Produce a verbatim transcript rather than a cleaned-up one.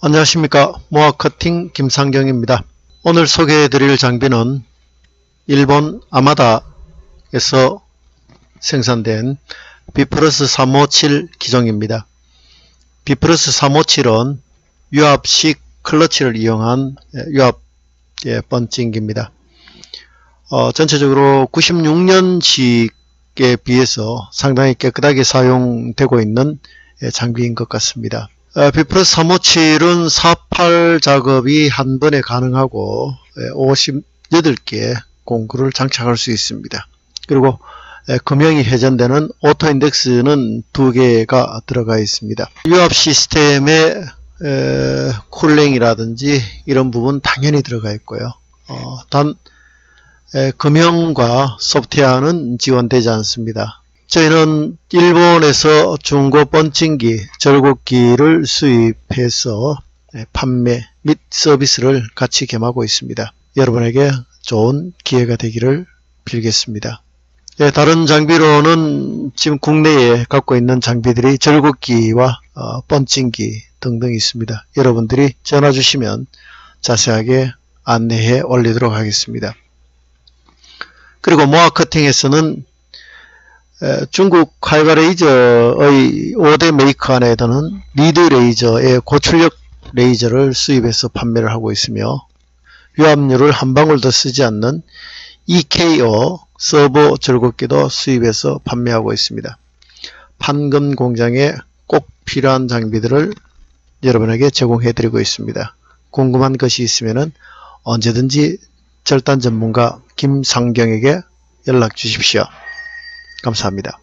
안녕하십니까. 모아커팅 김상경입니다. 오늘 소개해드릴 장비는 일본 아마다에서 생산된 비프로스 삼백오십칠 기종입니다. 비프로스 삼백오십칠은 유압식 클러치를 이용한 유압 펀칭기입니다. 어, 전체적으로 구십육 년식에 비해서 상당히 깨끗하게 사용되고 있는 장비인 것 같습니다. 비프로스 삼백오십칠은 사팔 작업이 한 번에 가능하고 오십팔 개 공구를 장착할 수 있습니다. 그리고 금형이 회전되는 오토 인덱스는 두 개가 들어가 있습니다. 유압 시스템의 에, 쿨링이라든지 이런 부분 당연히 들어가 있고요. 어, 단 에, 금형과 소프트웨어는 지원되지 않습니다. 저희는 일본에서 중고 펀칭기, 절곡기를 수입해서 에, 판매 및 서비스를 같이 겸하고 있습니다. 여러분에게 좋은 기회가 되기를 빌겠습니다. 예, 다른 장비로는 지금 국내에 갖고 있는 장비들이 절곡기와 어, 펀칭기 등등 있습니다. 여러분들이 전화 주시면 자세하게 안내해 올리도록 하겠습니다. 그리고 모아커팅에서는 중국 카이바레이저의 오 대 메이커 안에 드는 리드 레이저의 고출력 레이저를 수입해서 판매를 하고 있으며, 유압률을 한 방울도 쓰지 않는 이케이오 서버 절곡기도 수입해서 판매하고 있습니다. 판금 공장에 꼭 필요한 장비들을 여러분에게 제공해 드리고 있습니다. 궁금한 것이 있으면 언제든지 절단 전문가 김상경에게 연락 주십시오. 감사합니다.